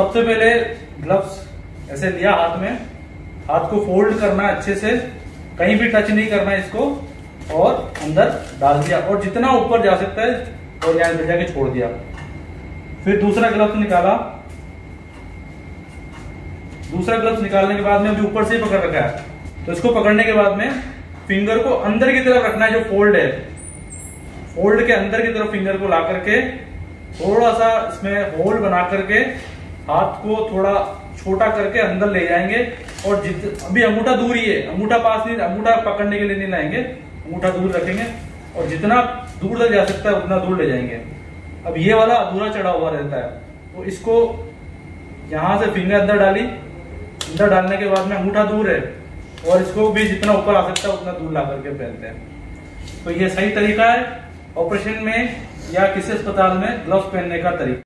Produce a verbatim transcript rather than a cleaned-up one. सबसे पहले ग्लव्स ऐसे लिया हाथ में, हाथ को फोल्ड करना अच्छे से, कहीं भी टच नहीं करना इसको, और अंदर डाल दिया और जितना ऊपर जा सकता है और यहाँ अंदर जाके छोड़ दिया। फिर दूसरा ग्लव्स निकाला, दूसरा ग्लव्स निकालने के बाद में अभी ऊपर से ही पकड़ रखा है तो इसको पकड़ने के बाद में फिंगर को अंदर की तरफ रखना है, जो फोल्ड है फोल्ड के अंदर की तरफ फिंगर को ला करके थोड़ा सा इसमें होल बना करके हाथ को थोड़ा छोटा करके अंदर ले जाएंगे और जित अभी अंगूठा दूर ही है, अंगूठा पास नहीं, अंगूठा पकड़ने के लिए नहीं लाएंगे, अंगूठा दूर रखेंगे और जितना दूर तक जा सकता है उतना दूर ले जाएंगे। अब ये वाला अधूरा चढ़ा हुआ रहता है तो इसको यहाँ से फिंगर अंदर डाली, अंदर डालने के बाद में अंगूठा दूर है और इसको भी जितना ऊपर आ सकता है उतना दूर ला करके पहनते हैं। तो ये सही तरीका है ऑपरेशन में या किसी अस्पताल में ग्लव्स पहनने का तरीका।